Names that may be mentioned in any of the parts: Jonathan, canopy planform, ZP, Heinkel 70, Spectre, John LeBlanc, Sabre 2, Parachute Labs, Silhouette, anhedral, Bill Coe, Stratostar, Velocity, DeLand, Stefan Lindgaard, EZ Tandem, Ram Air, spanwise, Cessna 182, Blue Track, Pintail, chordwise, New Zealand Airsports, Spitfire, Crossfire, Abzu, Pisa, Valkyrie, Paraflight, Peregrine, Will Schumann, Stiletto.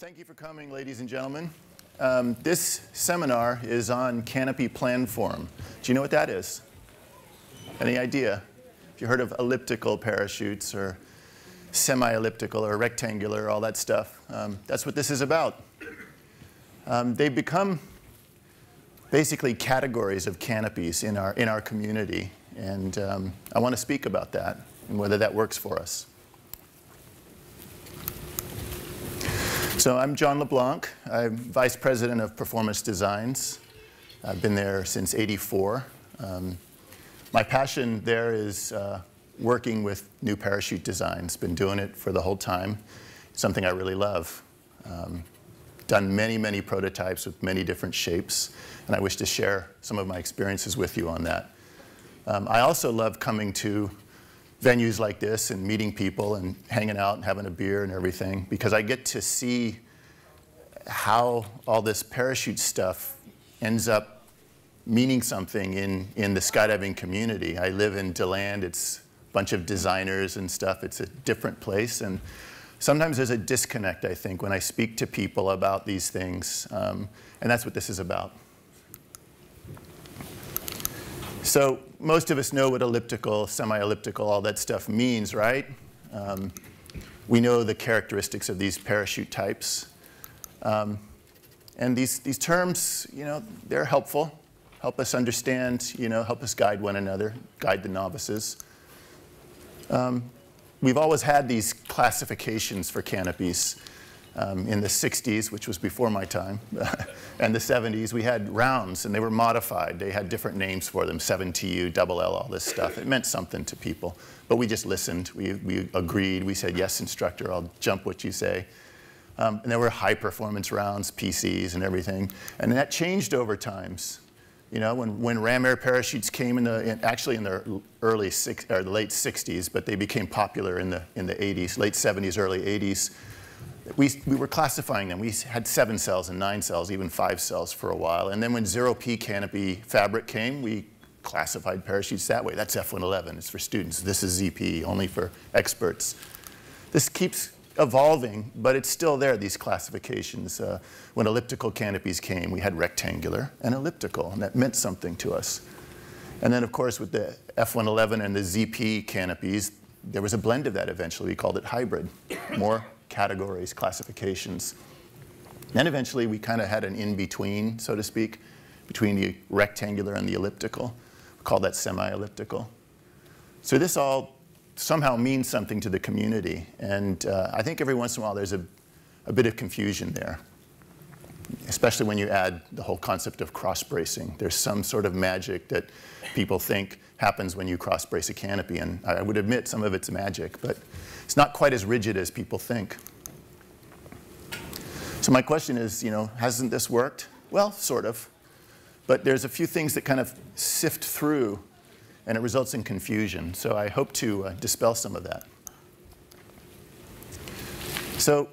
Thank you for coming, ladies and gentlemen. This seminar is on canopy planform. Do you know what that is? Any idea? Have you heard of elliptical parachutes or semi-elliptical or rectangular, all that stuff? That's what this is about. They've become basically categories of canopies in our community, and I want to speak about that and whether that works for us. So I'm John LeBlanc. I'm Vice President of Performance Designs. I've been there since '84. My passion there is working with new parachute designs. Been doing it for the whole time. It's something I really love. Done many, many prototypes with many different shapes, and I wish to share some of my experiences with you on that. I also love coming to venues like this and meeting people and hanging out and having a beer and everything, because I get to see how all this parachute stuff ends up meaning something in the skydiving community. I live in DeLand. It's a bunch of designers and stuff. It's a different place, and sometimes there's a disconnect, I think, when I speak to people about these things, and that's what this is about. So most of us know what elliptical, semi-elliptical, all that stuff means, right? We know the characteristics of these parachute types. And these terms, you know, they're helpful. Help us understand, you know, help us guide one another, guide the novices. We've always had these classifications for canopies. In the 60s, which was before my time, and the 70s, we had rounds, and they were modified. They had different names for them, 7TU, double L, all this stuff. It meant something to people. But we just listened. We agreed. We said, yes, instructor, I'll jump what you say. And there were high-performance rounds, PCs, and everything. And that changed over times. You know, when Ram Air parachutes came in the late 60s, but they became popular in the 80s, late 70s, early 80s. We were classifying them. We had 7 cells and 9 cells, even 5 cells for a while. And then when zero-P canopy fabric came, we classified parachutes that way. That's F111. It's for students. This is ZP, only for experts. This keeps evolving, but it's still there, these classifications. When elliptical canopies came, we had rectangular and elliptical, and that meant something to us. And then, of course, with the F111 and the ZP canopies, there was a blend of that eventually. We called it hybrid. More categories, classifications. Then eventually we kind of had an in-between, so to speak, between the rectangular and the elliptical. We call that semi-elliptical. So this all somehow means something to the community, and I think every once in a while there's a bit of confusion there, especially when you add the whole concept of cross-bracing. There's some sort of magic that people think happens when you cross-brace a canopy, and I would admit some of it's magic, but it's not quite as rigid as people think. So my question is, you know, hasn't this worked? Well, sort of, but there's a few things that kind of sift through, and it results in confusion, so I hope to dispel some of that. So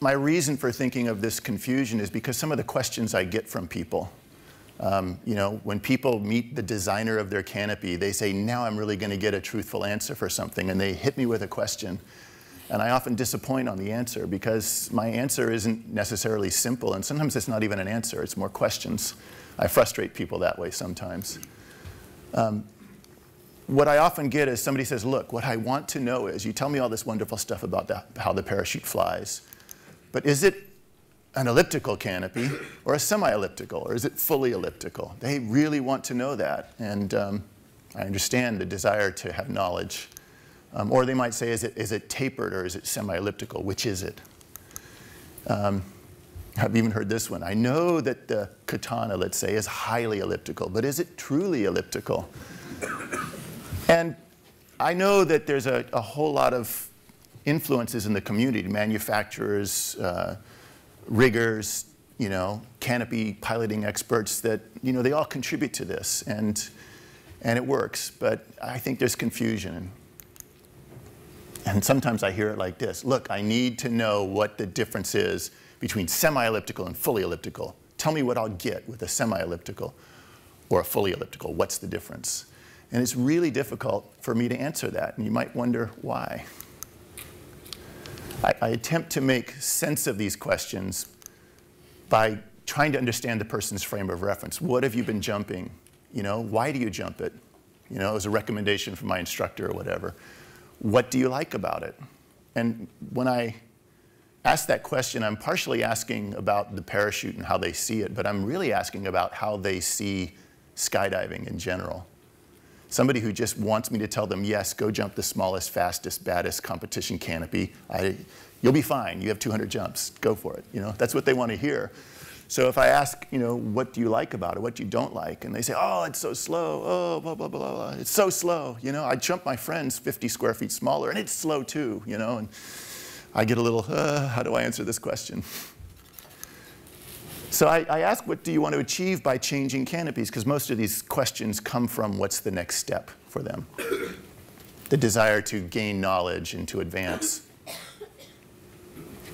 my reason for thinking of this confusion is because some of the questions I get from people. You know, when people meet the designer of their canopy, they say, now I'm really going to get a truthful answer for something, and they hit me with a question. And I often disappoint on the answer because my answer isn't necessarily simple, and sometimes it's not even an answer. It's more questions. I frustrate people that way sometimes. What I often get is somebody says, look, what I want to know is you tell me all this wonderful stuff about how the parachute flies, but is it an elliptical canopy or a semi-elliptical, or is it fully elliptical? They really want to know that, and I understand the desire to have knowledge. Or they might say, is it tapered or is it semi-elliptical? Which is it? I've even heard this one. I know that the katana, let's say, is highly elliptical, but is it truly elliptical? And I know that there's a whole lot of influences in the community, manufacturers, riggers, you know, canopy piloting experts that, you know, they all contribute to this, and it works, but I think there's confusion. And sometimes I hear it like this, look, I need to know what the difference is between semi-elliptical and fully elliptical. Tell me what I'll get with a semi-elliptical or a fully elliptical. What's the difference? And it's really difficult for me to answer that, and you might wonder why. I attempt to make sense of these questions by trying to understand the person's frame of reference. What have you been jumping? You know, why do you jump it? You know, it was a recommendation from my instructor or whatever. What do you like about it? And when I ask that question, I'm partially asking about the parachute and how they see it, but I'm really asking about how they see skydiving in general. Somebody who just wants me to tell them, yes, go jump the smallest, fastest, baddest competition canopy. You'll be fine. You have 200 jumps. Go for it. You know, that's what they want to hear. So if I ask, you know, what do you like about it? What do you don't like? And they say, oh, it's so slow. Oh, blah, blah, blah, blah. It's so slow. You know, I jump my friends 50 square feet smaller, and it's slow too, you know. And I get a little, how do I answer this question? So I ask, what do you want to achieve by changing canopies? Because most of these questions come from what's the next step for them. The desire to gain knowledge and to advance.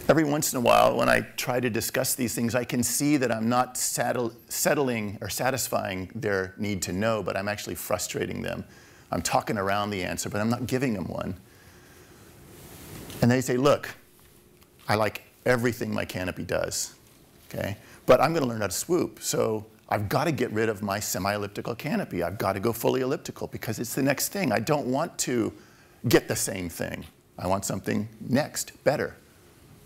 Every once in a while, when I try to discuss these things, I can see that I'm not settling or satisfying their need to know, but I'm actually frustrating them. I'm talking around the answer, but I'm not giving them one. And they say, look, I like everything my canopy does, okay? But I'm going to learn how to swoop, so I've got to get rid of my semi-elliptical canopy. I've got to go fully elliptical because it's the next thing. I don't want to get the same thing. I want something next, better,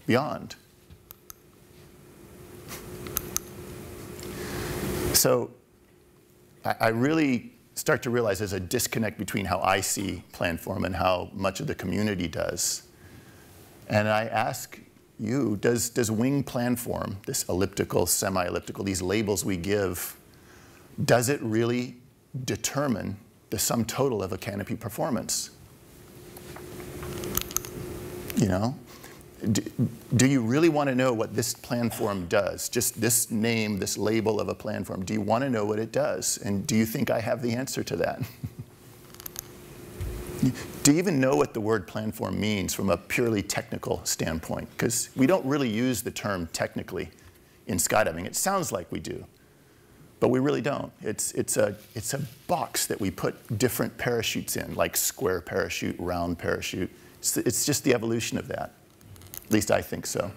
beyond. So I really start to realize there's a disconnect between how I see planform and how much of the community does. And I ask, you, does wing planform, this elliptical, semi-elliptical, these labels we give, does it really determine the sum total of a canopy performance? You know? Do you really want to know what this planform does? Just this name, this label of a planform, do you want to know what it does? And do you think I have the answer to that? Do you even know what the word planform means from a purely technical standpoint? Because we don't really use the term technically in skydiving. It sounds like we do, but we really don't. It's a box that we put different parachutes in, like square parachute, round parachute. It's just the evolution of that. At least I think so.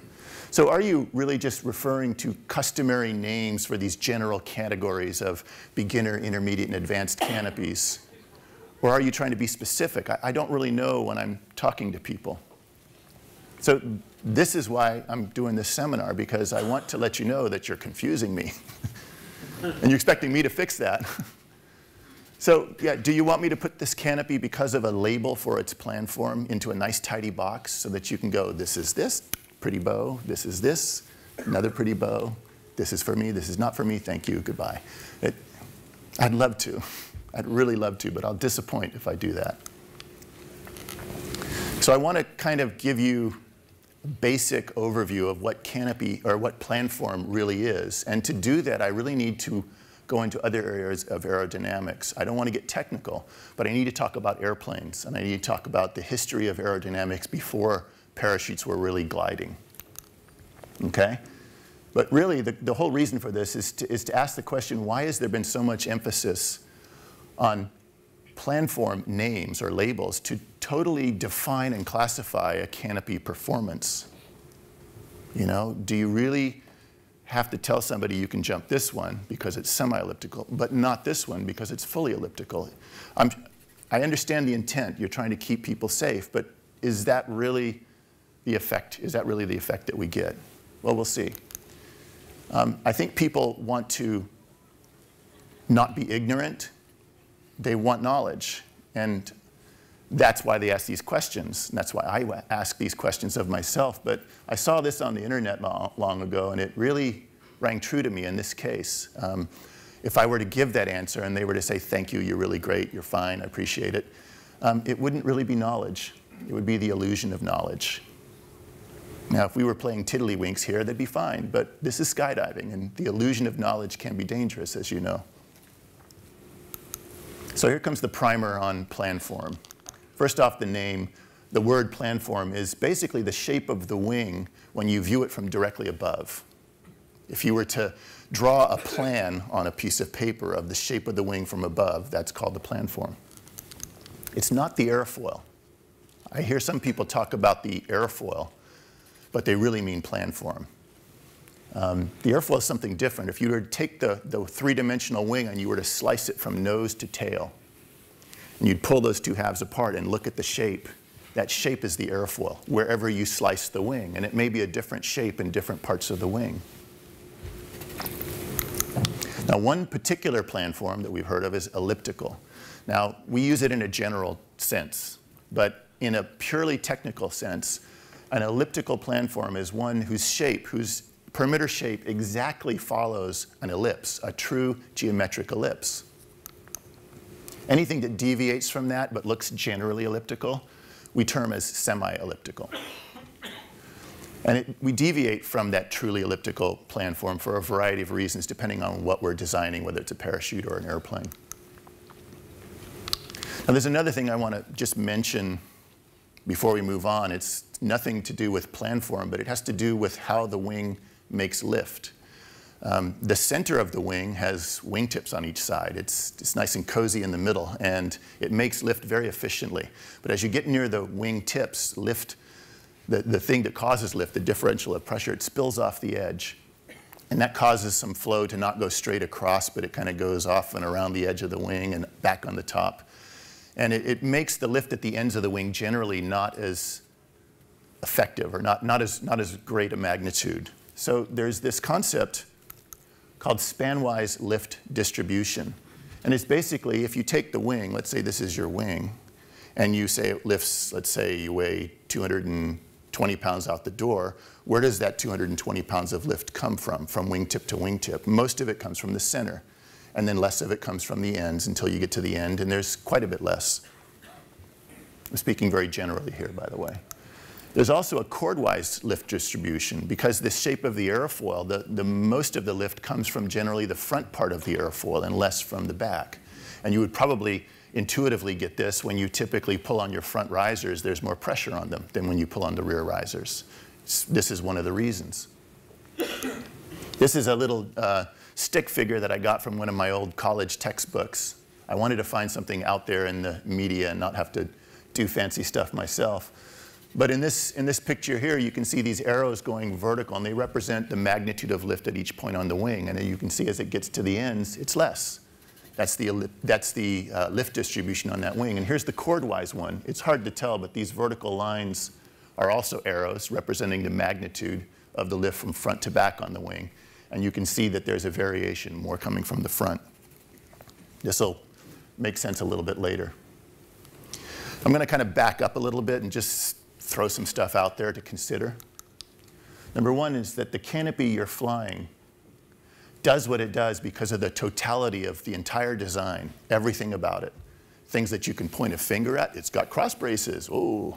So are you really just referring to customary names for these general categories of beginner, intermediate, and advanced canopies? Or are you trying to be specific? I don't really know when I'm talking to people. So this is why I'm doing this seminar, because I want to let you know that you're confusing me. And you're expecting me to fix that. So yeah, do you want me to put this canopy because of a label for its planform into a nice tidy box so that you can go, this is this, pretty bow, this is this, another pretty bow, this is for me, this is not for me, thank you, goodbye. I'd love to. I'd really love to, but I'll disappoint if I do that. So I want to kind of give you a basic overview of what canopy or what planform really is. And to do that, I really need to go into other areas of aerodynamics. I don't want to get technical, but I need to talk about airplanes, and I need to talk about the history of aerodynamics before parachutes were really gliding. Okay? But really, the whole reason for this is to ask the question, why has there been so much emphasis on planform names or labels to totally define and classify a canopy performance? You know, do you really have to tell somebody you can jump this one because it's semi-elliptical, but not this one because it's fully elliptical? I understand the intent. You're trying to keep people safe, but is that really the effect? Is that really the effect that we get? Well, we'll see. I think people want to not be ignorant. They want knowledge, and that's why they ask these questions, and that's why I ask these questions of myself. But I saw this on the internet long ago, and it really rang true to me in this case. If I were to give that answer and they were to say, thank you, you're really great, you're fine, I appreciate it, it wouldn't really be knowledge. It would be the illusion of knowledge. Now, if we were playing tiddlywinks here, that'd be fine, but this is skydiving, and the illusion of knowledge can be dangerous, as you know. So here comes the primer on planform. First off, the name, the word planform is basically the shape of the wing when you view it from directly above. If you were to draw a plan on a piece of paper of the shape of the wing from above, that's called the planform. It's not the airfoil. I hear some people talk about the airfoil. but they really mean plan form. The airflow is something different. If you were to take the three-dimensional wing and you were to slice it from nose to tail, and you'd pull those two halves apart and look at the shape, that shape is the airflow wherever you slice the wing. And it may be a different shape in different parts of the wing. Now, one particular plan form that we've heard of is elliptical. Now, we use it in a general sense, but in a purely technical sense, an elliptical plan form is one whose shape, whose perimeter shape exactly follows an ellipse, a true geometric ellipse. Anything that deviates from that but looks generally elliptical, we term as semi-elliptical. And we deviate from that truly elliptical plan form for a variety of reasons, depending on what we're designing, whether it's a parachute or an airplane. Now, there's another thing I want to just mention before we move on. It's nothing to do with plan form, but it has to do with how the wing makes lift. The center of the wing has wingtips on each side. It's nice and cozy in the middle, and it makes lift very efficiently. But as you get near the wing tips, lift, the thing that causes lift, the differential of pressure, it spills off the edge. And that causes some flow to not go straight across, but it kind of goes off and around the edge of the wing and back on the top. And it makes the lift at the ends of the wing generally not as effective or not as great a magnitude. So there's this concept called spanwise lift distribution. And it's basically if you take the wing, let's say this is your wing, and you say it lifts, let's say you weigh 220 pounds out the door, where does that 220 pounds of lift come from wingtip to wingtip? Most of it comes from the center, and then less of it comes from the ends until you get to the end, and there's quite a bit less. I'm speaking very generally here, by the way. There's also a chordwise lift distribution because the shape of the airfoil, the most of the lift comes from generally the front part of the airfoil and less from the back. And you would probably intuitively get this when you typically pull on your front risers, there's more pressure on them than when you pull on the rear risers. This is one of the reasons. This is a little stick figure that I got from one of my old college textbooks. I wanted to find something out there in the media and not have to do fancy stuff myself. But in this picture here, you can see these arrows going vertical, and they represent the magnitude of lift at each point on the wing. And then you can see as it gets to the ends, it's less. That's the lift distribution on that wing. And here's the chordwise one. It's hard to tell, but these vertical lines are also arrows representing the magnitude of the lift from front to back on the wing. And you can see that there's a variation, more coming from the front. This will make sense a little bit later. I'm going to kind of back up a little bit and just throw some stuff out there to consider. Number one is that the canopy you're flying does what it does because of the totality of the entire design, everything about it. Things that you can point a finger at, it's got cross braces, ooh,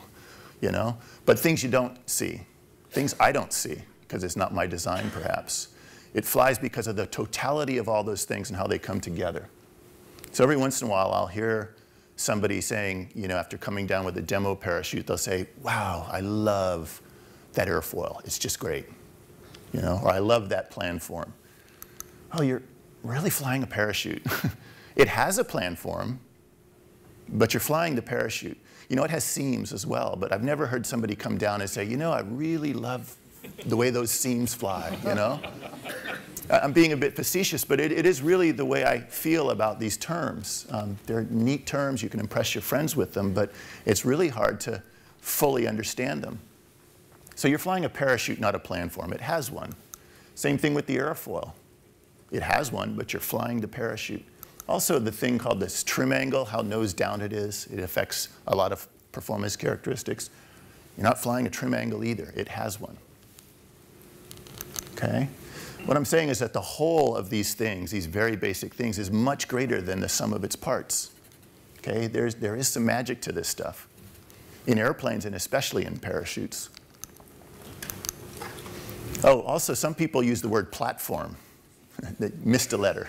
you know, but things you don't see, things I don't see, because it's not my design perhaps. It flies because of the totality of all those things and how they come together. So every once in a while I'll hear somebody saying, you know, after coming down with a demo parachute, they'll say, wow, I love that airfoil, it's just great, you know, or I love that plan form. Oh, you're really flying a parachute. It has a plan form, but you're flying the parachute. You know, it has seams as well, but I've never heard somebody come down and say, you know, I really love the way those seams fly, you know? I'm being a bit facetious, but it is really the way I feel about these terms. They're neat terms. You can impress your friends with them, but it's really hard to fully understand them. So you're flying a parachute, not a plan form. It has one. Same thing with the airfoil. It has one, but you're flying the parachute. Also, the thing called this trim angle, how nose down it is, it affects a lot of performance characteristics. You're not flying a trim angle either. It has one. Okay? What I'm saying is that the whole of these things, these very basic things, is much greater than the sum of its parts. Okay? There is some magic to this stuff in airplanes and especially in parachutes. Oh, also, some people use the word platform. They missed a letter.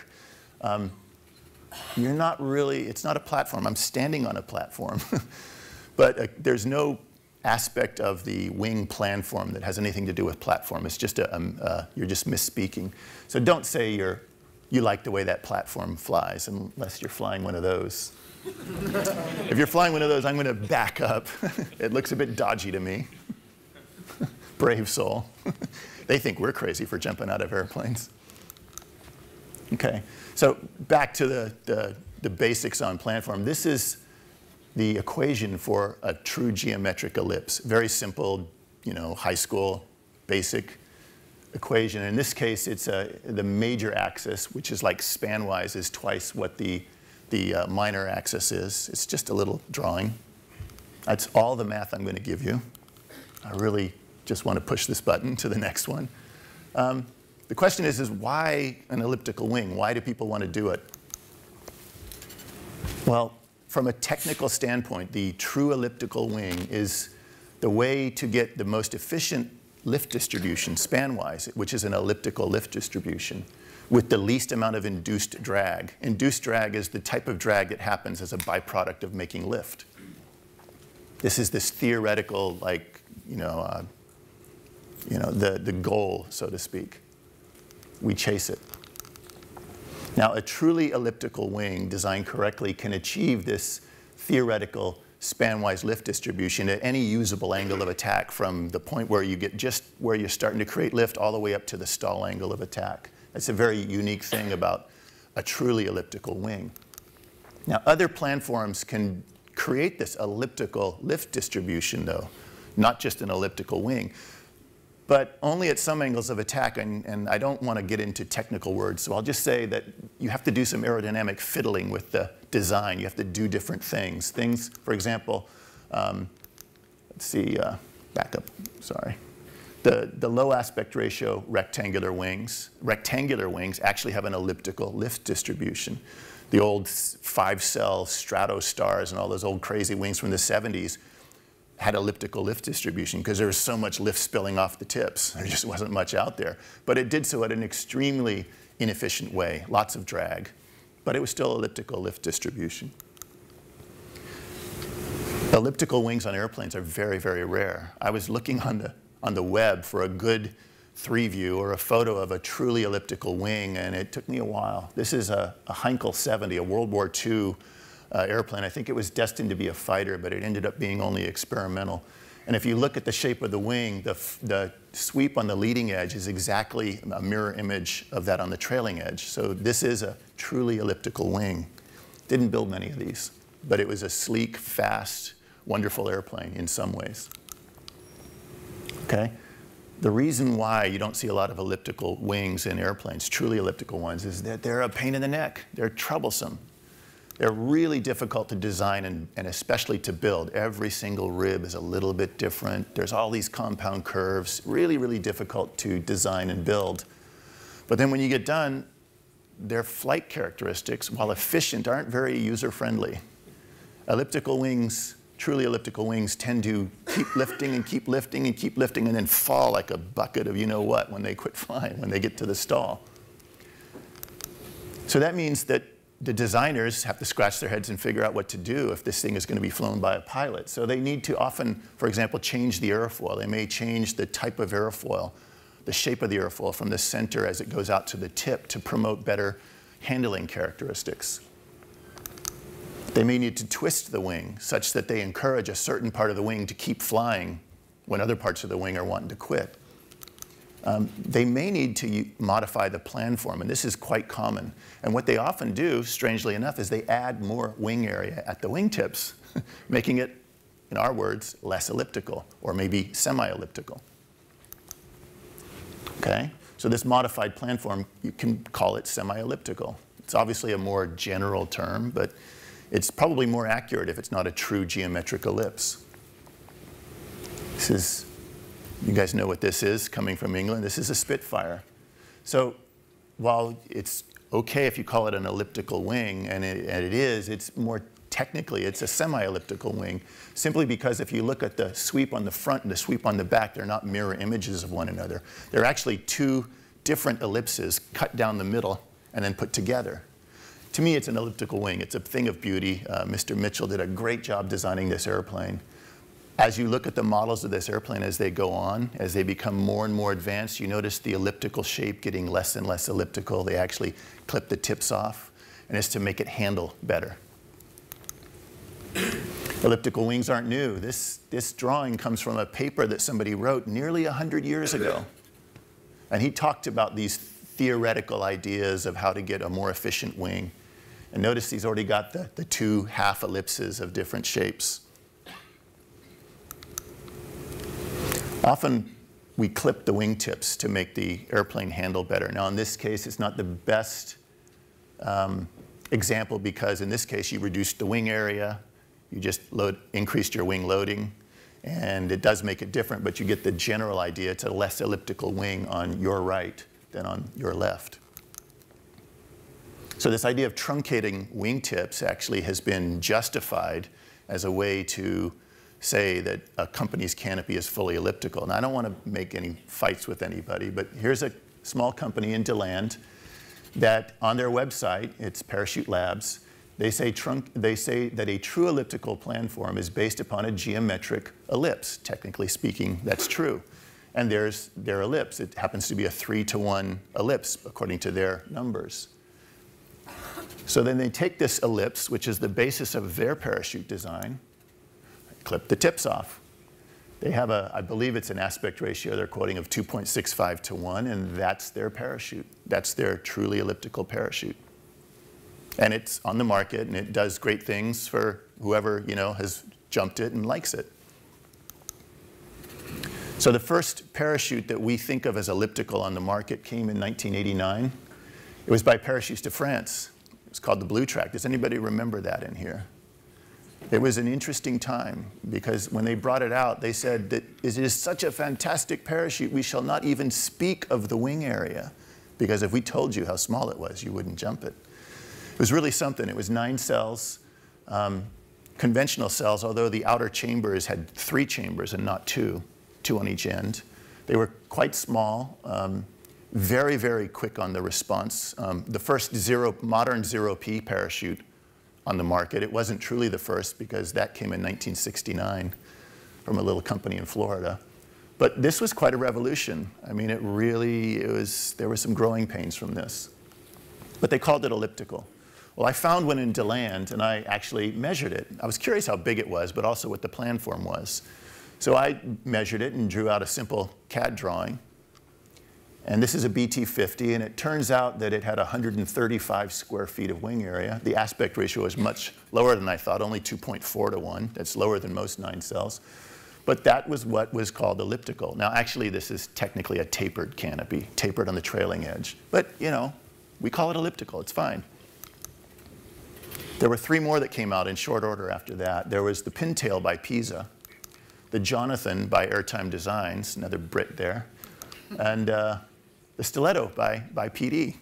You're not really, it's not a platform. I'm standing on a platform. But there's no aspect of the wing plan form that has anything to do with platform. It's just a, you're just misspeaking. So don't say you like the way that platform flies, unless you're flying one of those. If you're flying one of those, I'm going to back up. It looks a bit dodgy to me. Brave soul. They think we're crazy for jumping out of airplanes. Okay, so back to the basics on planform. This is the equation for a true geometric ellipse. Very simple, you know, high school basic equation. In this case, it's the major axis, which is like span-wise, is twice what the minor axis is. It's just a little drawing. That's all the math I'm going to give you. I really just want to push this button to the next one. The question is why an elliptical wing? Why do people want to do it? Well, from a technical standpoint, the true elliptical wing is the way to get the most efficient lift distribution span-wise, which is an elliptical lift distribution, with the least amount of induced drag. Induced drag is the type of drag that happens as a byproduct of making lift. This is this theoretical, like, the goal, so to speak. We chase it. Now, a truly elliptical wing designed correctly can achieve this theoretical span-wise lift distribution at any usable angle of attack, from the point where you get just where you're starting to create lift all the way up to the stall angle of attack. That's a very unique thing about a truly elliptical wing. Now, other planforms can create this elliptical lift distribution, though, not just an elliptical wing, but only at some angles of attack, and I don't want to get into technical words, so I'll just say that you have to do some aerodynamic fiddling with the design. You have to do different things. Things, for example, let's see, back up, sorry. The low aspect ratio rectangular wings actually have an elliptical lift distribution. The old 5-cell Stratostars and all those old crazy wings from the 70s had elliptical lift distribution because there was so much lift spilling off the tips. There just wasn't much out there. But it did so at an extremely inefficient way, lots of drag. But it was still elliptical lift distribution. Elliptical wings on airplanes are very, very rare. I was looking on the web for a good 3D view or a photo of a truly elliptical wing, and it took me a while. This is a Heinkel 70, a World War II airplane. I think it was destined to be a fighter, but it ended up being only experimental. And if you look at the shape of the wing, the sweep on the leading edge is exactly a mirror image of that on the trailing edge. So this is a truly elliptical wing. Didn't build many of these, but it was a sleek, fast, wonderful airplane in some ways. Okay? The reason why you don't see a lot of elliptical wings in airplanes, truly elliptical ones, is that they're a pain in the neck. They're troublesome. They're really difficult to design and especially to build. Every single rib is a little bit different. There's all these compound curves. Really, really difficult to design and build. But then when you get done, their flight characteristics, while efficient, aren't very user-friendly. Elliptical wings, truly elliptical wings, tend to keep lifting and keep lifting and keep lifting and then fall like a bucket of you-know-what when they quit flying, when they get to the stall. So that means that the designers have to scratch their heads and figure out what to do if this thing is going to be flown by a pilot. So they need to often, for example, change the airfoil. They may change the type of airfoil, the shape of the airfoil from the center as it goes out to the tip to promote better handling characteristics. They may need to twist the wing such that they encourage a certain part of the wing to keep flying when other parts of the wing are wanting to quit. They may need to modify the planform, and this is quite common. And what they often do, strangely enough, is they add more wing area at the wingtips, making it, in our words, less elliptical, or maybe semi-elliptical. Okay? So this modified planform, you can call it semi-elliptical. It's obviously a more general term, but it's probably more accurate if it's not a true geometric ellipse. This is... You guys know what this is, coming from England. This is a Spitfire. So while it's okay if you call it an elliptical wing, and it is, it's more technically, it's a semi-elliptical wing, simply because if you look at the sweep on the front and the sweep on the back, they're not mirror images of one another. They're actually two different ellipses cut down the middle and then put together. To me, it's an elliptical wing. It's a thing of beauty. Mr. Mitchell did a great job designing this airplane. As you look at the models of this airplane as they go on, as they become more and more advanced, you notice the elliptical shape getting less and less elliptical. They actually clip the tips off, and it's to make it handle better. Elliptical wings aren't new. This drawing comes from a paper that somebody wrote nearly 100 years ago. And he talked about these theoretical ideas of how to get a more efficient wing. And notice he's already got the two half ellipses of different shapes. Often we clip the wingtips to make the airplane handle better. Now in this case, it's not the best example because in this case you reduced the wing area, you just increased your wing loading, and it does make it different, but you get the general idea. It's a less elliptical wing on your right than on your left. So this idea of truncating wingtips actually has been justified as a way to say that a company's canopy is fully elliptical. And I don't want to make any fights with anybody, but here's a small company in DeLand that on their website, it's Parachute Labs, they say that a true elliptical plan form is based upon a geometric ellipse. Technically speaking, that's true. And there's their ellipse. It happens to be a 3-to-1 ellipse according to their numbers. So then they take this ellipse, which is the basis of their parachute design, clip the tips off. They have a, I believe it's an aspect ratio they're quoting of 2.65 to 1, and that's their parachute. That's their truly elliptical parachute. And it's on the market, and it does great things for whoever, you know, has jumped it and likes it. So the first parachute that we think of as elliptical on the market came in 1989. It was by Parachutes de France. It was called the Blue Track. Does anybody remember that in here? It was an interesting time because when they brought it out, they said that it is such a fantastic parachute, we shall not even speak of the wing area, because if we told you how small it was, you wouldn't jump it. It was really something. It was 9 cells, conventional cells, although the outer chambers had 3 chambers and not 2 on each end. They were quite small, very, very quick on the response. The first modern zero-P parachute on the market. It wasn't truly the first because that came in 1969 from a little company in Florida. But this was quite a revolution. I mean, there were some growing pains from this. But they called it elliptical. Well, I found one in DeLand, and I actually measured it. I was curious how big it was, but also what the plan form was. So I measured it and drew out a simple CAD drawing. And this is a BT50, and it turns out that it had 135 square feet of wing area. The aspect ratio is much lower than I thought, only 2.4 to 1. That's lower than most 9 cells. But that was what was called elliptical. Now, actually, this is technically a tapered canopy, tapered on the trailing edge. But, you know, we call it elliptical. It's fine. There were 3 more that came out in short order after that. There was the Pintail by Pisa, the Jonathan by Airtime Designs, another Brit there, and the Stiletto by PD.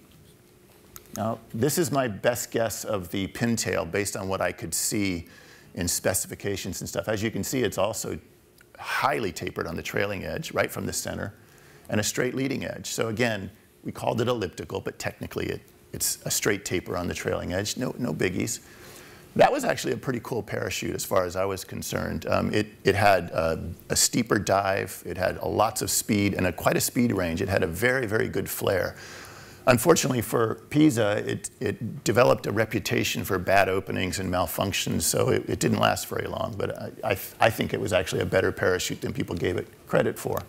Now, this is my best guess of the Pintail based on what I could see in specifications and stuff. As you can see, it's also highly tapered on the trailing edge, right from the center, and a straight leading edge. So again, we called it elliptical, but technically it's a straight taper on the trailing edge. No biggies. That was actually a pretty cool parachute as far as I was concerned. It had a steeper dive. It had lots of speed and quite a speed range. It had a very, very good flare. Unfortunately for Pisa, it developed a reputation for bad openings and malfunctions, so it didn't last very long. But I think it was actually a better parachute than people gave it credit for.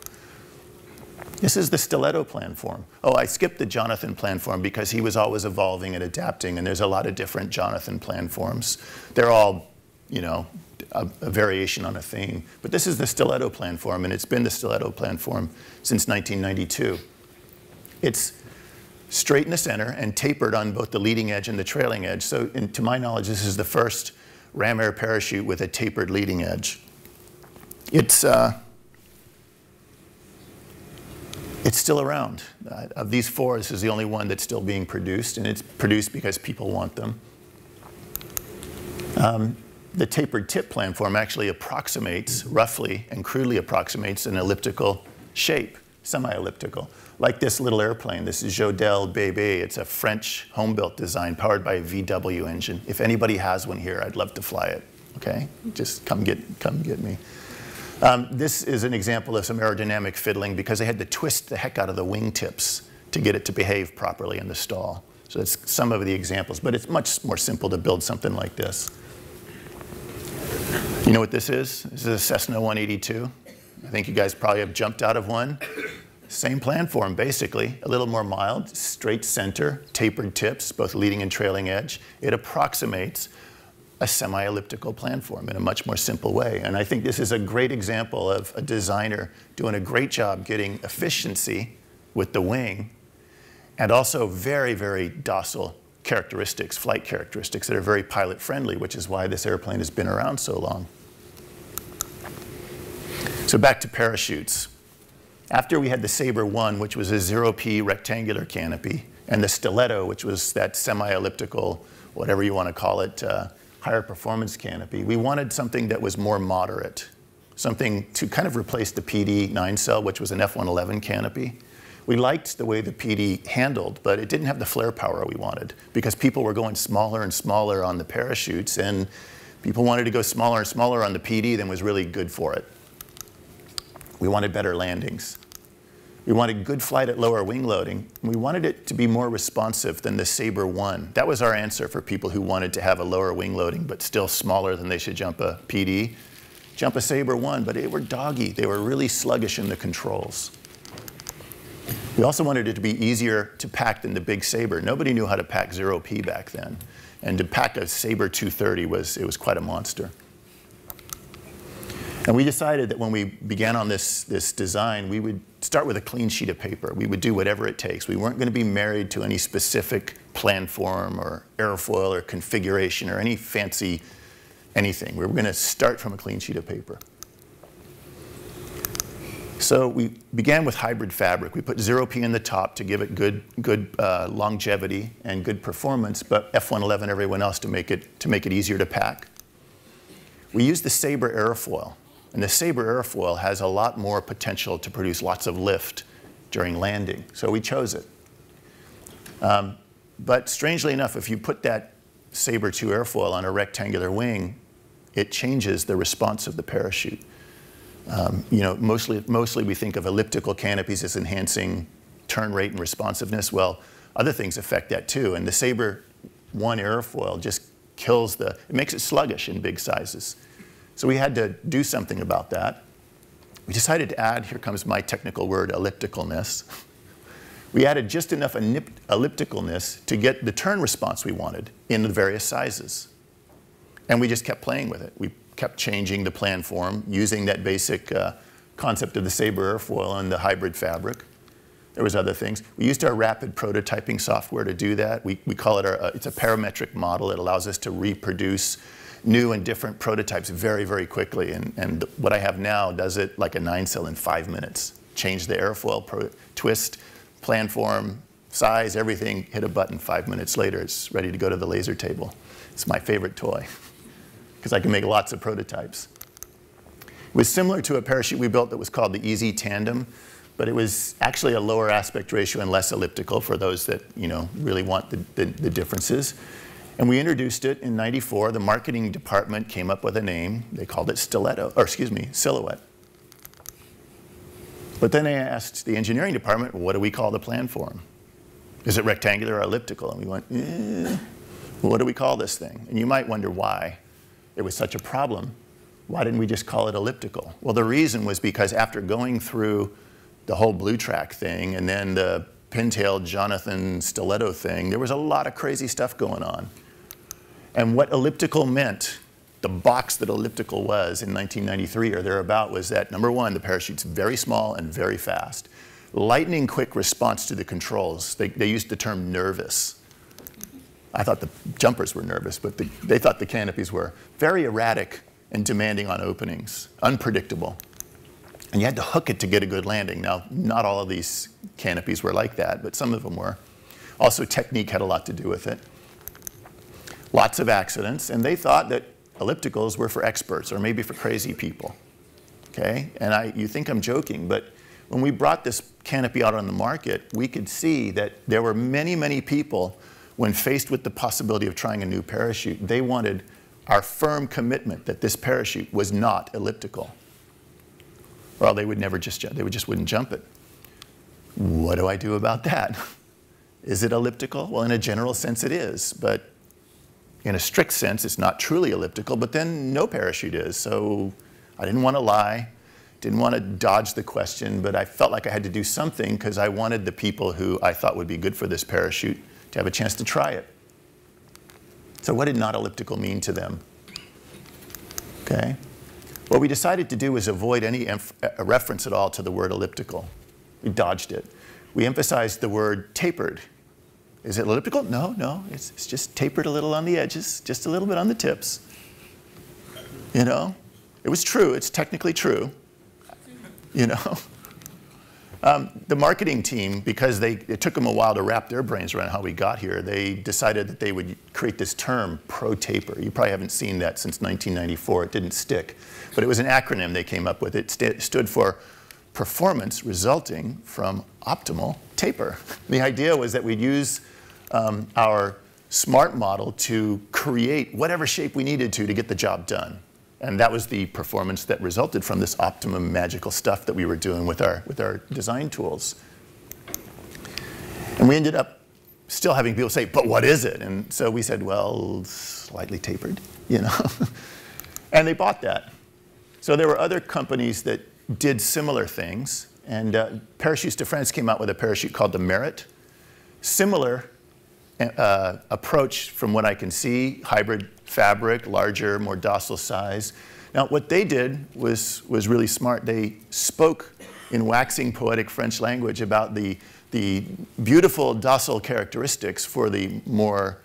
This is the Stiletto plan form. Oh, I skipped the Jonathan plan form because he was always evolving and adapting, and there's a lot of different Jonathan plan forms. They're all, you know, a variation on a theme. But this is the Stiletto plan form, and it's been the Stiletto plan form since 1992. It's straight in the center and tapered on both the leading edge and the trailing edge. So, to my knowledge, this is the first Ram Air parachute with a tapered leading edge. It's still around. Of these 4, this is the only one that's still being produced, and it's produced because people want them. The tapered tip plan form actually approximates, roughly and crudely approximates, an elliptical shape, semi-elliptical. Like this little airplane, this is Jodel Bébé. It's a French home-built design powered by a VW engine. If anybody has one here, I'd love to fly it, okay? Just come get me. This is an example of some aerodynamic fiddling because they had to twist the heck out of the wingtips to get it to behave properly in the stall. So that's some of the examples, but it's much more simple to build something like this. You know what this is? This is a Cessna 182. I think you guys probably have jumped out of one. Same plan for them, basically. A little more mild, straight center, tapered tips, both leading and trailing edge. It approximates a semi-elliptical planform in a much more simple way. And I think this is a great example of a designer doing a great job getting efficiency with the wing and also very, very docile characteristics, flight characteristics that are very pilot-friendly, which is why this airplane has been around so long. So back to parachutes. After we had the Sabre 1, which was a 0P rectangular canopy, and the Stiletto, which was that semi-elliptical, whatever you want to call it, higher performance canopy, we wanted something that was more moderate, something to kind of replace the PD 9-cell, which was an F111 canopy. We liked the way the PD handled, but it didn't have the flare power we wanted because people were going smaller and smaller on the parachutes, and people wanted to go smaller and smaller on the PD than was really good for it. We wanted better landings. We wanted good flight at lower wing loading. We wanted it to be more responsive than the Sabre 1. That was our answer for people who wanted to have a lower wing loading but still smaller than they should jump a PD. Jump a Sabre 1, but they were doggy. They were really sluggish in the controls. We also wanted it to be easier to pack than the big Sabre. Nobody knew how to pack 0P back then. And to pack a Sabre 230 was quite a monster. And we decided that when we began on this design, we would start with a clean sheet of paper. We would do whatever it takes. We weren't going to be married to any specific planform or airfoil or configuration or any fancy anything. We were going to start from a clean sheet of paper. So we began with hybrid fabric. We put 0P in the top to give it good longevity and good performance, but F111 everyone else to make it easier to pack. We used the Sabre airfoil. And the Sabre airfoil has a lot more potential to produce lots of lift during landing, so we chose it. But strangely enough, if you put that Sabre 2 airfoil on a rectangular wing, it changes the response of the parachute. You know, mostly we think of elliptical canopies as enhancing turn rate and responsiveness. Well, other things affect that too, and the Sabre 1 airfoil just kills it makes it sluggish in big sizes. So we had to do something about that. We decided to add, here comes my technical word, ellipticalness. We added just enough ellipticalness to get the turn response we wanted in the various sizes. And we just kept playing with it. We kept changing the planform using that basic concept of the Sabre airfoil and the hybrid fabric. There was other things. We used our rapid prototyping software to do that. We call it it's a parametric model. It allows us to reproduce new and different prototypes very, very quickly. And what I have now does it like a 9-cell in 5 minutes. Change the airfoil, twist, planform, size, everything, hit a button. 5 minutes later, it's ready to go to the laser table. It's my favorite toy because I can make lots of prototypes. It was similar to a parachute we built that was called the EZ Tandem, but it was actually a lower aspect ratio and less elliptical for those that, you know, really want the differences. And we introduced it in '94. The marketing department came up with a name. They called it Silhouette. But then I asked the engineering department, what do we call the planform? Is it rectangular or elliptical? And we went, what do we call this thing? And you might wonder why it was such a problem. Why didn't we just call it elliptical? Well, the reason was because after going through the whole Blue Track thing and then the Pintail, Jonathan, Stiletto thing, there was a lot of crazy stuff going on. And what elliptical meant, the box that elliptical was in 1993 or thereabout, was that, number one, the parachute's very small and very fast. Lightning quick response to the controls. They used the term nervous. I thought the jumpers were nervous, but they thought the canopies were. Very erratic and demanding on openings, unpredictable. And you had to hook it to get a good landing. Now, not all of these canopies were like that, but some of them were. Also, technique had a lot to do with it. Lots of accidents, and they thought that ellipticals were for experts or maybe for crazy people, okay? And you think I'm joking, but when we brought this canopy out on the market, we could see that there were many, many people, when faced with the possibility of trying a new parachute, they wanted our firm commitment that this parachute was not elliptical. Well, they would never just jump. They just wouldn't jump it. What do I do about that? Is it elliptical? Well, in a general sense, it is. But in a strict sense, it's not truly elliptical, but then no parachute is. So I didn't want to lie, didn't want to dodge the question, but I felt like I had to do something because I wanted the people who I thought would be good for this parachute to have a chance to try it. So what did not elliptical mean to them? Okay. What we decided to do was avoid any reference at all to the word elliptical. We dodged it. We emphasized the word tapered. Is it elliptical? No, no, it's just tapered a little on the edges, just a little bit on the tips. You know? It was true, it's technically true. You know? The marketing team, because it took them a while to wrap their brains around how we got here, they decided that they would create this term, pro-taper. You probably haven't seen that since 1994. It didn't stick. But it was an acronym they came up with. It stood for Performance Resulting from Optimal Taper. The idea was that we'd use our smart model to create whatever shape we needed to get the job done. And that was the performance that resulted from this optimum magical stuff that we were doing with our design tools. And we ended up still having people say, but what is it? And so we said, well, slightly tapered, you know. And they bought that. So there were other companies that did similar things. And Parachutes de France came out with a parachute called the Merit. Similar approach from what I can see, hybrid fabric, larger, more docile size. Now what they did was really smart. They spoke in waxing poetic French language about the beautiful docile characteristics for the more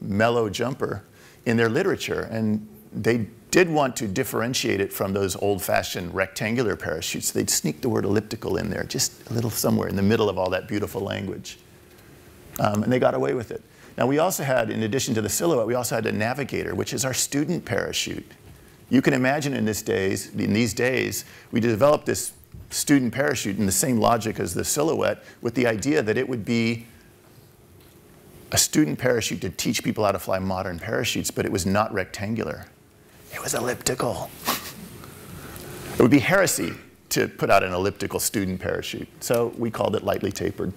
mellow jumper in their literature. And they did want to differentiate it from those old-fashioned rectangular parachutes. They'd sneak the word elliptical in there, just a little somewhere in the middle of all that beautiful language. And they got away with it. Now we also had, in addition to the Silhouette, we also had a Navigator, which is our student parachute. You can imagine in these days, we developed this student parachute in the same logic as the Silhouette with the idea that it would be a student parachute to teach people how to fly modern parachutes, but it was not rectangular. It was elliptical. It would be heresy to put out an elliptical student parachute. So we called it lightly tapered.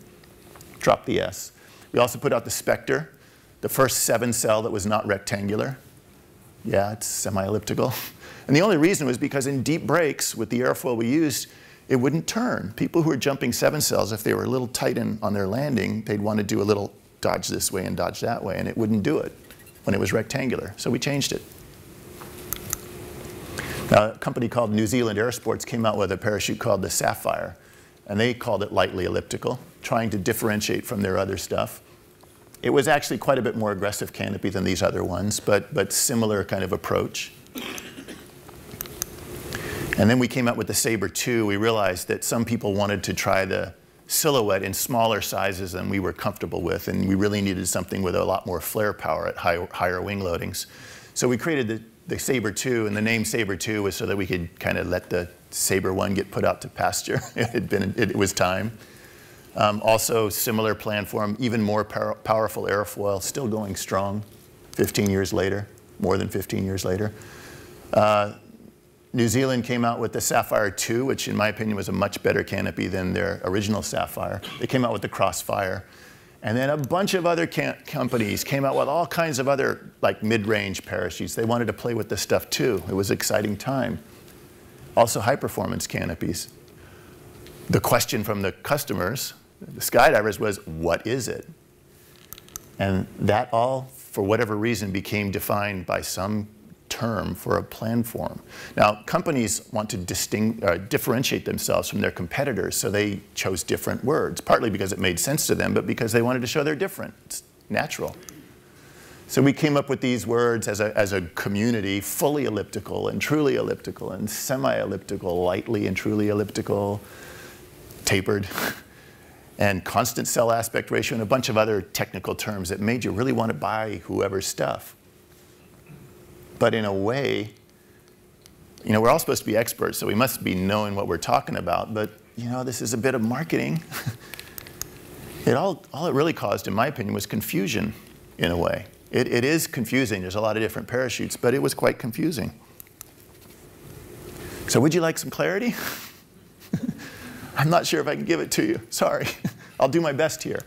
Drop the S. We also put out the Spectre, the first 7-cell that was not rectangular. Yeah, it's semi-elliptical. And the only reason was because in deep breaks with the airfoil we used, it wouldn't turn. People who were jumping 7-cells, if they were a little tight on their landing, they'd want to do a little dodge this way and dodge that way, and it wouldn't do it when it was rectangular. So we changed it. A company called New Zealand Airsports came out with a parachute called the Sapphire, and they called it lightly elliptical, trying to differentiate from their other stuff. It was actually quite a bit more aggressive canopy than these other ones, but similar kind of approach. And then we came out with the Sabre 2. We realized that some people wanted to try the Silhouette in smaller sizes than we were comfortable with, and we really needed something with a lot more flare power at higher wing loadings. So we created the Sabre 2, and the name Sabre 2 was so that we could kind of let the Sabre 1 get put out to pasture. It was time. Also, similar plan for them, even more powerful airfoil, still going strong 15 years later, more than 15 years later. New Zealand came out with the Sapphire 2, which in my opinion was a much better canopy than their original Sapphire. They came out with the Crossfire. And then a bunch of other companies came out with all kinds of other like mid-range parachutes. They wanted to play with this stuff too. It was an exciting time. Also high-performance canopies. The question from the customers, the skydivers, was, what is it? And that all, for whatever reason, became defined by some term for a plan form. Now, companies want to differentiate themselves from their competitors, so they chose different words, partly because it made sense to them, but because they wanted to show they're different. It's natural. So we came up with these words as a community, fully elliptical and truly elliptical and semi-elliptical, lightly and truly elliptical, tapered, and constant cell aspect ratio, and a bunch of other technical terms that made you really want to buy whoever's stuff. But in a way, you know, we're all supposed to be experts, so we must be knowing what we're talking about, but you know, this is a bit of marketing. All it really caused, in my opinion, was confusion in a way. It is confusing. There's a lot of different parachutes, but it was quite confusing. So would you like some clarity? I'm not sure if I can give it to you. Sorry. I'll do my best here.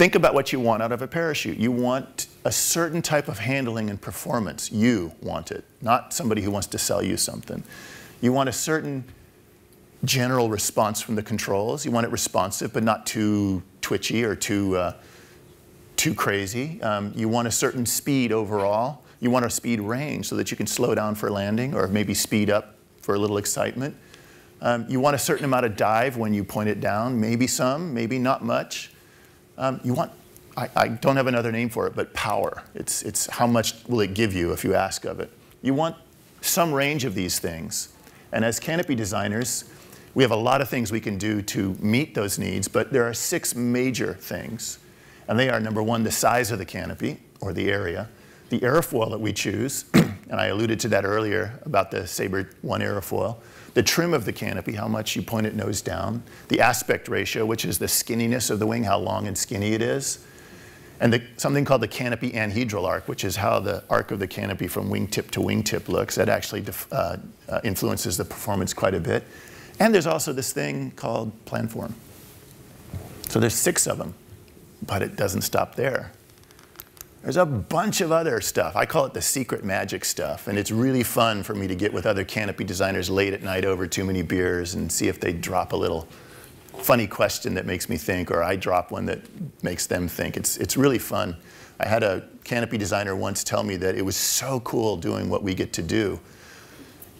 Think about what you want out of a parachute. You want a certain type of handling and performance. You want it, not somebody who wants to sell you something. You want a certain general response from the controls. You want it responsive, but not too twitchy or too crazy. You want a certain speed overall. You want a speed range so that you can slow down for landing or maybe speed up for a little excitement. You want a certain amount of dive when you point it down, maybe some, maybe not much. You want, I don't have another name for it, but power. It's how much will it give you if you ask of it. You want some range of these things. And as canopy designers, we have a lot of things we can do to meet those needs, but there are 6 major things. And they are, number one, the size of the canopy, or the area. The airfoil that we choose, and I alluded to that earlier about the Sabre 1 airfoil. The trim of the canopy, how much you point it nose down. The aspect ratio, which is the skinniness of the wing, how long and skinny it is. And something called the canopy anhedral arc, which is how the arc of the canopy from wingtip to wingtip looks. That actually influences the performance quite a bit. And there's also this thing called planform. So there's 6 of them, but it doesn't stop there. There's a bunch of other stuff. I call it the secret magic stuff, and it's really fun for me to get with other canopy designers late at night over too many beers and see if they drop a little funny question that makes me think, or I drop one that makes them think. It's really fun. I had a canopy designer once tell me that it was so cool doing what we get to do,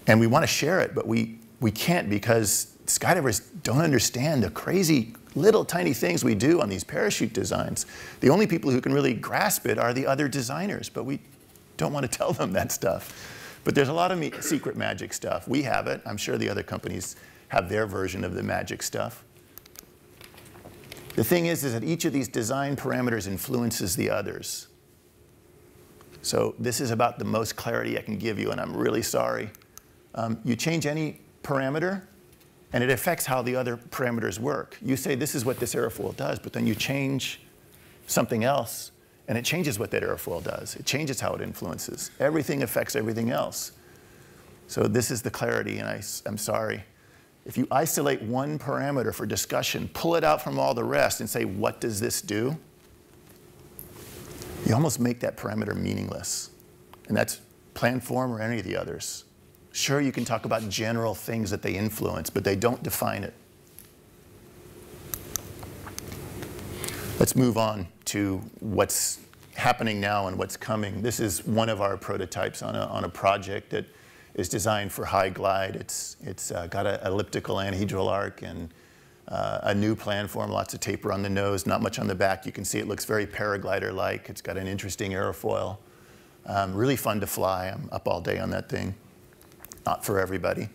and we want to share it, but we can't because skydivers don't understand the crazy little tiny things we do on these parachute designs. The only people who can really grasp it are the other designers, but we don't want to tell them that stuff. But there's a lot of secret magic stuff. We have it. I'm sure the other companies have their version of the magic stuff. The thing is that each of these design parameters influences the others. So this is about the most clarity I can give you, and I'm really sorry. You change any parameter, and it affects how the other parameters work. You say, this is what this airfoil does, but then you change something else, and it changes what that airfoil does. It changes how it influences. Everything affects everything else. So this is the clarity, and I'm sorry. If you isolate one parameter for discussion, pull it out from all the rest, and say, what does this do? You almost make that parameter meaningless. And that's planform or any of the others. Sure, you can talk about general things that they influence, but they don't define it. Let's move on to what's happening now and what's coming. This is one of our prototypes on a project that is designed for high glide. It's got an elliptical anhedral arc and a new planform, lots of taper on the nose, not much on the back. You can see it looks very paraglider-like. It's got an interesting airfoil. Really fun to fly. I'm up all day on that thing. Not for everybody.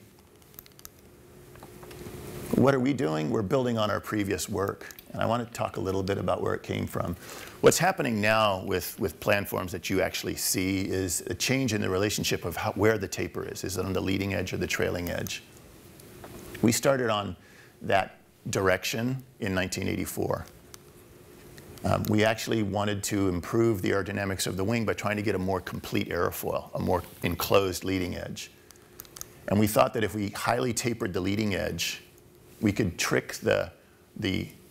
What are we doing? We're building on our previous work. And I want to talk a little bit about where it came from. What's happening now with planforms that you actually see is a change in the relationship of where the taper is. Is it on the leading edge or the trailing edge? We started on that direction in 1984. We actually wanted to improve the aerodynamics of the wing by trying to get a more complete airfoil, a more enclosed leading edge. And we thought that if we highly tapered the leading edge, we could trick the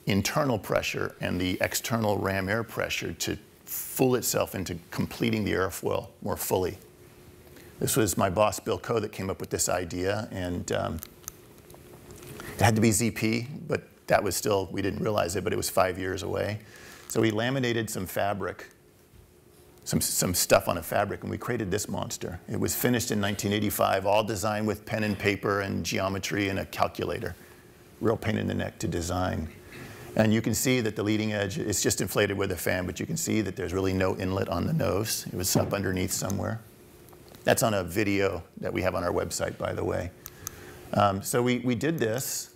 internal pressure and the external ram air pressure to fool itself into completing the airfoil more fully. This was my boss, Bill Coe, that came up with this idea. And it had to be ZP, but that was still, we didn't realize it, but it was 5 years away. So we laminated some fabric, some stuff on a fabric, and we created this monster. It was finished in 1985, all designed with pen and paper and geometry and a calculator. Real pain in the neck to design. And you can see that the leading edge, it's just inflated with a fan, but you can see that there's really no inlet on the nose. It was up underneath somewhere. That's on a video that we have on our website, by the way. So we did this,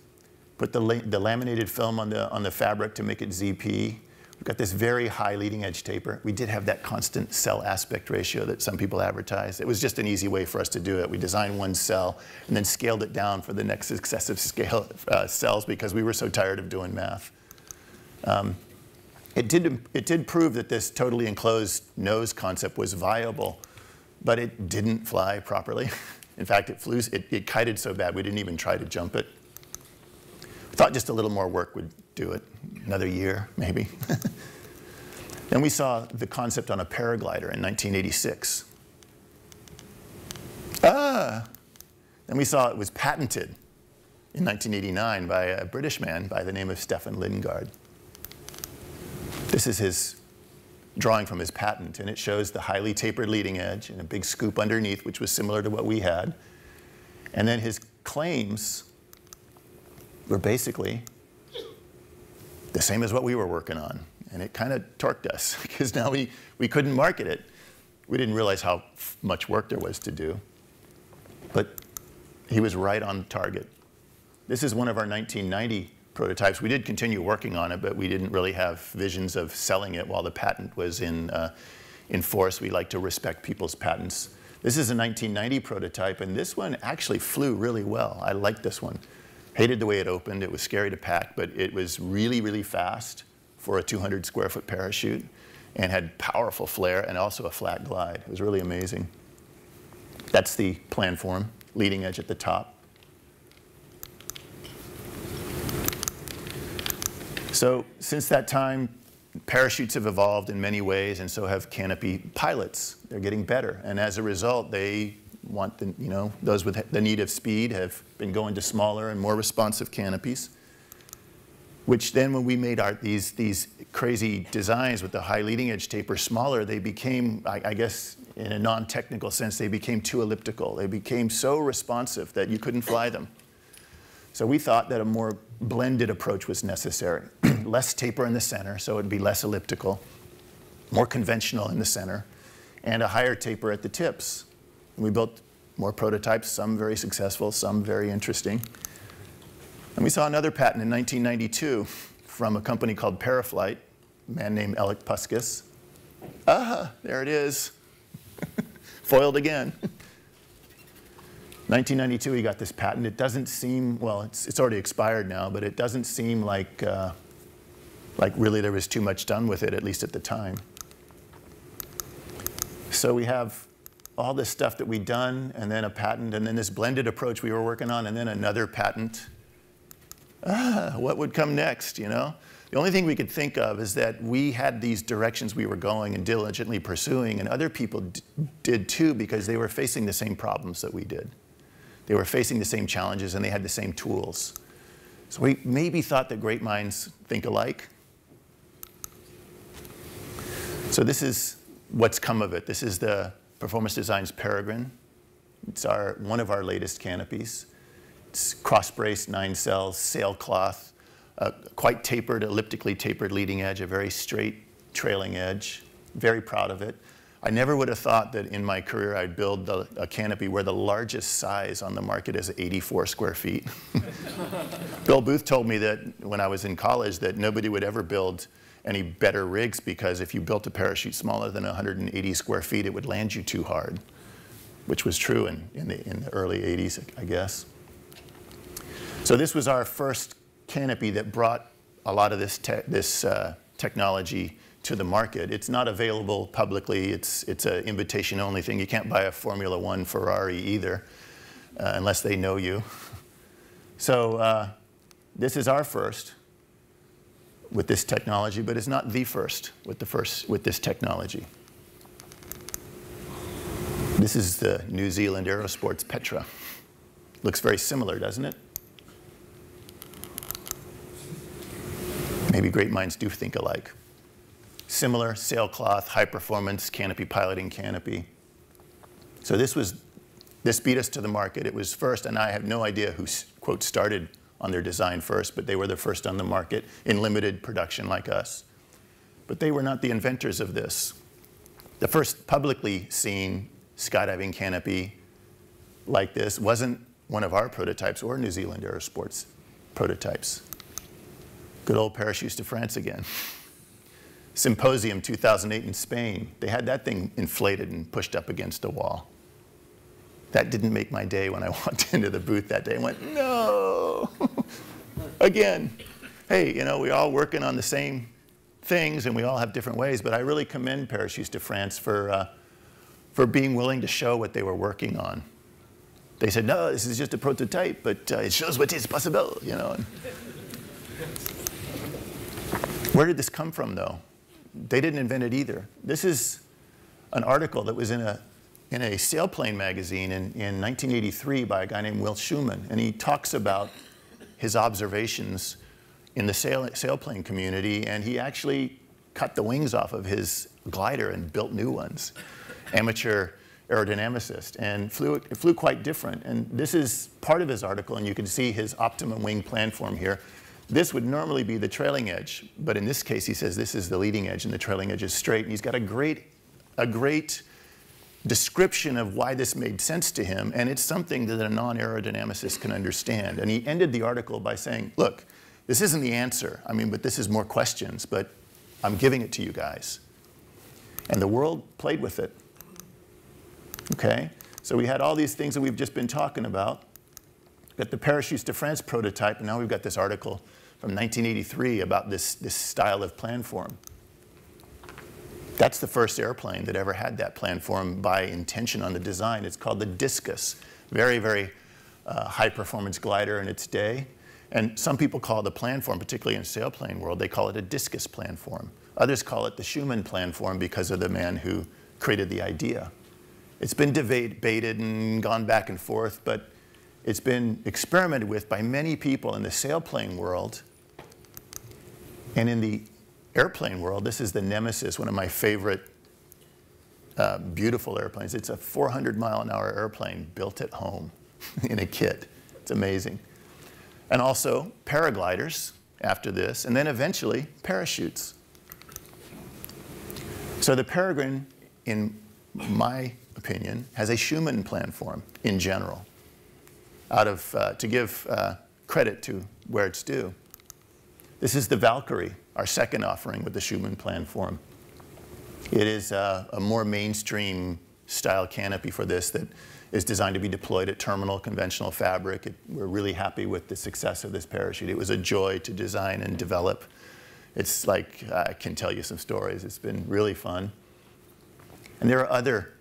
put the laminated film on the fabric to make it ZP. We've got this very high leading edge taper. We did have that constant cell aspect ratio that some people advertised. It was just an easy way for us to do it. We designed one cell and then scaled it down for the next successive scale cells because we were so tired of doing math. It did prove that this totally enclosed nose concept was viable, but it didn't fly properly. In fact, it kited so bad we didn't even try to jump it. I thought just a little more work would do it, another year maybe. Then we saw the concept on a paraglider in 1986. Then we saw it was patented in 1989 by a British man by the name of Stefan Lindgaard. This is his drawing from his patent, and it shows the highly tapered leading edge and a big scoop underneath, which was similar to what we had. And then his claims were basically the same as what we were working on. And it kind of torqued us, because now we couldn't market it. We didn't realize how much work there was to do. But he was right on target. This is one of our 1990 prototypes. We did continue working on it, but we didn't really have visions of selling it while the patent was in force. We like to respect people's patents. This is a 1990 prototype, and this one actually flew really well. I liked this one. Hated the way it opened. It was scary to pack, but it was really, really fast for a 200 square foot parachute, and had powerful flare and also a flat glide. It was really amazing. That's the plan form, leading edge at the top. So since that time, parachutes have evolved in many ways, and so have canopy pilots. They're getting better, and as a result, they want the, you know, those with the need of speed have been going to smaller and more responsive canopies. Which then, when we made our, these crazy designs with the high leading edge taper smaller, they became, I guess, in a non-technical sense, they became too elliptical. They became so responsive that you couldn't fly them. So we thought that a more blended approach was necessary. Less taper in the center, so it would be less elliptical, more conventional in the center, and a higher taper at the tips. And we built more prototypes, some very successful, some very interesting. And we saw another patent in 1992 from a company called Paraflight, a man named Alec Puskus. Ah, there it is. Foiled again. 1992, he got this patent. It doesn't seem, well, it's already expired now, but it doesn't seem like really there was too much done with it, at least at the time. So we have all this stuff that we'd done, and then a patent, and then this blended approach we were working on, and then another patent. What would come next, you know? The only thing we could think of is that we had these directions we were going and diligently pursuing, and other people did too, because they were facing the same problems that we did. They were facing the same challenges, and they had the same tools. So we maybe thought that great minds think alike. So this is what's come of it. This is the Performance Designs Peregrine. It's one of our latest canopies. It's cross-braced, 9 cells, sailcloth, quite tapered, elliptically tapered leading edge, a very straight trailing edge. Very proud of it. I never would have thought that in my career I'd build a canopy where the largest size on the market is 84 square feet. Bill Booth told me that when I was in college that nobody would ever build any better rigs, because if you built a parachute smaller than 180 square feet, it would land you too hard, which was true in the early 80s, I guess. So this was our first canopy that brought a lot of this technology to the market. It's not available publicly. It's an invitation-only thing. You can't buy a Formula 1 Ferrari either, unless they know you. So this is our first with this technology, but it's not the first with this technology. This is the New Zealand Airsports Petra. Looks very similar, doesn't it? Maybe great minds do think alike. Similar sailcloth, high-performance canopy piloting canopy. So this beat us to the market. It was first, and I have no idea who, quote, started on their design first, but they were the first on the market in limited production like us. But they were not the inventors of this. The first publicly seen skydiving canopy like this wasn't one of our prototypes or New Zealand Airsports prototypes. Good old Parachutes de France again. Symposium 2008 in Spain. They had that thing inflated and pushed up against a wall. That didn't make my day when I walked into the booth that day and went, no, again. Hey, you know, we're all working on the same things and we all have different ways, but I really commend Parachutes de France for being willing to show what they were working on. They said, no, this is just a prototype, but it shows what is possible, you know. Where did this come from, though? They didn't invent it either. This is an article that was in a sailplane magazine in 1983 by a guy named Will Schumann, and he talks about his observations in the sailplane community, and he actually cut the wings off of his glider and built new ones. Amateur aerodynamicist, and it flew quite different. And this is part of his article, and you can see his optimum wing planform here. This would normally be the trailing edge, but in this case, he says this is the leading edge, and the trailing edge is straight. And he's got a great description of why this made sense to him, and it's something that a non-aerodynamicist can understand. And he ended the article by saying, look, this isn't the answer, I mean, but this is more questions, but I'm giving it to you guys. And the world played with it. Okay, so we had all these things that we've just been talking about. We've got the Parachutes de France prototype, and now we've got this article from 1983 about this style of planform. That's the first airplane that ever had that planform by intention on the design. It's called the Discus. Very, very high-performance glider in its day. And some people call the planform, particularly in the sailplane world, they call it a Discus planform. Others call it the Schumann planform because of the man who created the idea. It's been debated and gone back and forth, but it's been experimented with by many people in the sailplane world. And in the airplane world, this is the Nemesis, one of my favorite beautiful airplanes. It's a 400-mile-an-hour airplane built at home in a kit. It's amazing. And also paragliders after this, and then eventually parachutes. So the Peregrine, in my opinion, has a Schumann planform in general, out of, to give credit to where it's due. This is the Valkyrie, our second offering with the Schumann planform. It is a more mainstream style canopy for this that is designed to be deployed at terminal conventional fabric. We're really happy with the success of this parachute. It was a joy to design and develop. It's like, I can tell you some stories. It's been really fun. And there are other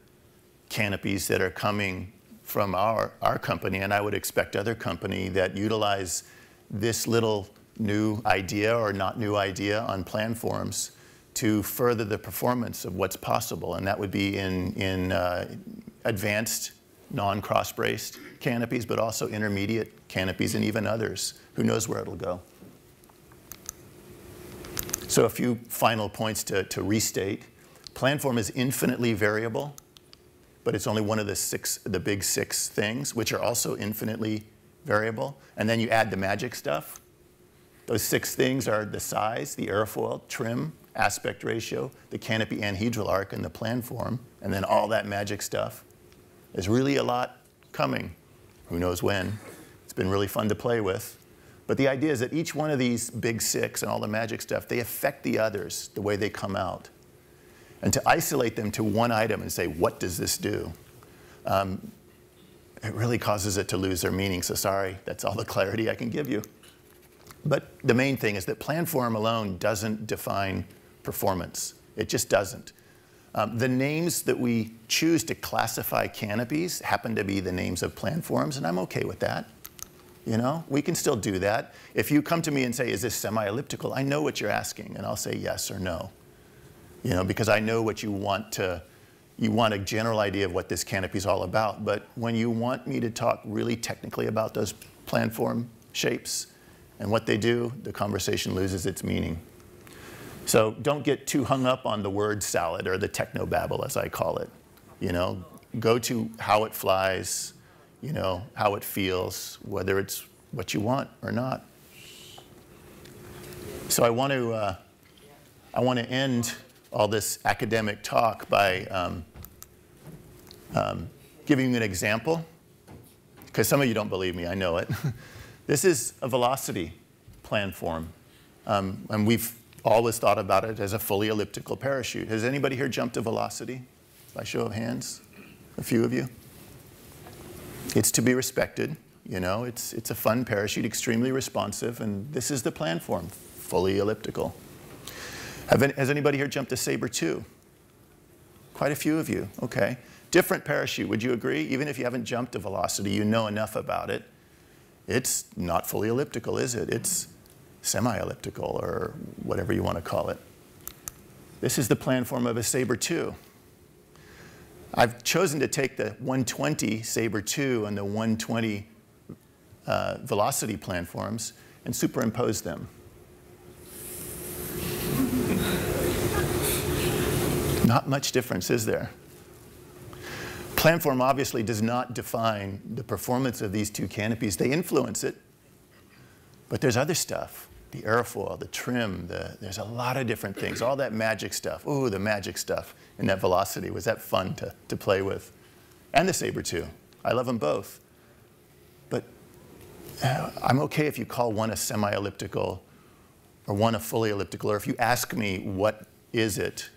canopies that are coming from our company, and I would expect other company that utilize this little new idea or not new idea on planforms to further the performance of what's possible. And that would be in advanced non-cross-braced canopies, but also intermediate canopies and even others. Who knows where it'll go? So a few final points to restate. Planform is infinitely variable, but it's only one of the big six things, which are also infinitely variable. And then you add the magic stuff. Those six things are the size, the airfoil, trim, aspect ratio, the canopy anhedral arc, and the planform, and then all that magic stuff. There's really a lot coming. Who knows when? It's been really fun to play with. But the idea is that each one of these big six and all the magic stuff, they affect the others, the way they come out. And to isolate them to one item and say, what does this do? It really causes it to lose their meaning. So sorry, that's all the clarity I can give you. But the main thing is that planform alone doesn't define performance. It just doesn't. The names that we choose to classify canopies happen to be the names of planforms, and I'm okay with that. You know, we can still do that. If you come to me and say, is this semi-elliptical? I know what you're asking, and I'll say yes or no. You know, because I know what you want a general idea of what this canopy is all about. But when you want me to talk really technically about those planform shapes and what they do, the conversation loses its meaning. So don't get too hung up on the word salad or the technobabble, as I call it. You know, go to how it flies, you know, how it feels, whether it's what you want or not. So I want to end all this academic talk by giving you an example, because some of you don't believe me, I know it. This is a Velocity planform, and we've always thought about it as a fully elliptical parachute. Has anybody here jumped a Velocity? By show of hands, a few of you. It's to be respected, you know. It's a fun parachute, extremely responsive, and this is the planform, fully elliptical. Has anybody here jumped a Sabre 2? Quite a few of you, okay. Different parachute, would you agree? Even if you haven't jumped a Velocity, you know enough about it. It's not fully elliptical, is it? It's semi-elliptical, or whatever you want to call it. This is the plan form of a Sabre 2. I've chosen to take the 120 Sabre 2 and the 120 Velocity plan forms and superimpose them. Not much difference, is there? Planform obviously does not define the performance of these two canopies. They influence it, but there's other stuff. The airfoil, the trim, there's a lot of different things. All that magic stuff. Ooh, the magic stuff in that Velocity. Was that fun to play with? And the Sabre 2. I love them both. But I'm okay if you call one a semi-elliptical or one a fully elliptical, or if you ask me what is it,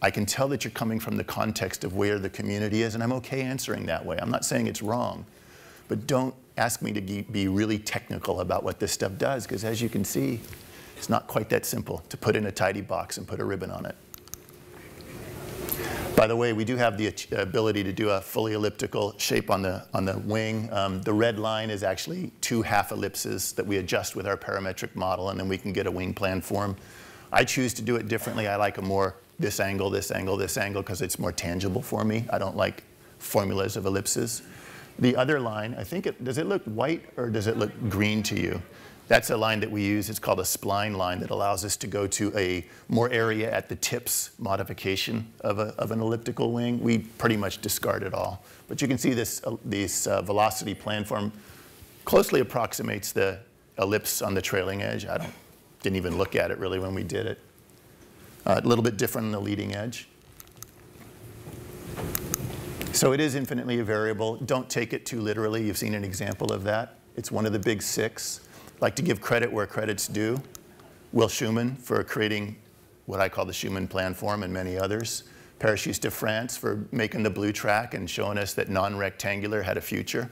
I can tell that you're coming from the context of where the community is, and I'm okay answering that way. I'm not saying it's wrong, but don't ask me to be really technical about what this stuff does, because as you can see, it's not quite that simple to put in a tidy box and put a ribbon on it. By the way, we do have the ability to do a fully elliptical shape on the wing. The red line is actually two half ellipses that we adjust with our parametric model, and then we can get a wing plan form. I choose to do it differently. I like a more this angle, this angle, this angle, because it's more tangible for me. I don't like formulas of ellipses. The other line, I think, does it look white or does it look green to you? That's a line that we use. It's called a spline line that allows us to go to a more area at the tips modification of an elliptical wing. We pretty much discard it all. But you can see this Velocity plan form closely approximates the ellipse on the trailing edge. I didn't even look at it really when we did it. A little bit different on the leading edge. So it is infinitely variable. Don't take it too literally. You've seen an example of that. It's one of the big six. I'd like to give credit where credit's due. Will Schumann for creating what I call the Schumann plan form and many others. Parachutes de France for making the Blue Track and showing us that non-rectangular had a future.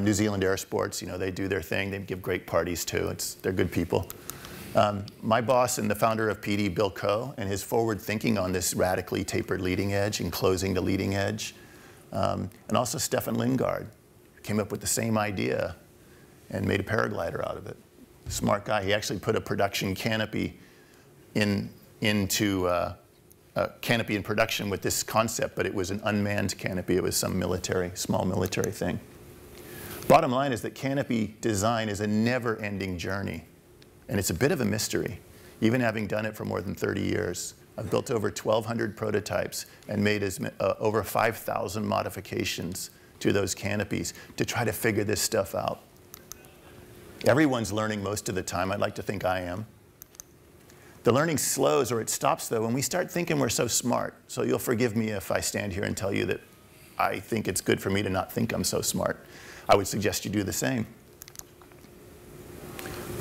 New Zealand Airsports, you know, they do their thing. They give great parties too. They're good people. My boss and the founder of PD, Bill Coe, and his forward thinking on this radically tapered leading edge and closing the leading edge. And also Stefan Lindgaard came up with the same idea and made a paraglider out of it. Smart guy. He actually put a production canopy into a canopy in production with this concept, but it was an unmanned canopy. It was some small military thing. Bottom line is that canopy design is a never-ending journey. And it's a bit of a mystery, even having done it for more than 30 years. I've built over 1,200 prototypes and made over 5,000 modifications to those canopies to try to figure this stuff out. Everyone's learning most of the time. I'd like to think I am. The learning slows or it stops, though, when we start thinking we're so smart. So you'll forgive me if I stand here and tell you that I think it's good for me to not think I'm so smart. I would suggest you do the same.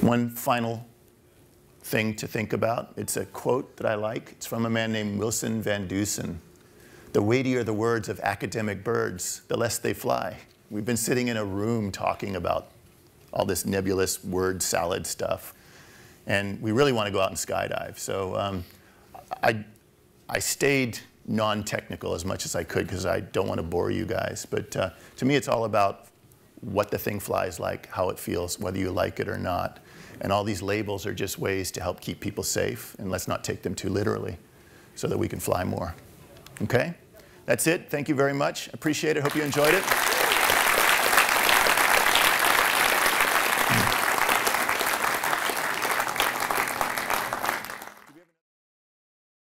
One final thing to think about. It's a quote that I like. It's from a man named Wilson Van Dusen. The weightier the words of academic birds, the less they fly. We've been sitting in a room talking about all this nebulous word salad stuff. And we really want to go out and skydive. So I stayed non-technical as much as I could because I don't want to bore you guys. But to me, it's all about what the thing flies like, how it feels, whether you like it or not. And all these labels are just ways to help keep people safe, and let's not take them too literally so that we can fly more. Okay? That's it. Thank you very much. Appreciate it. Hope you enjoyed it.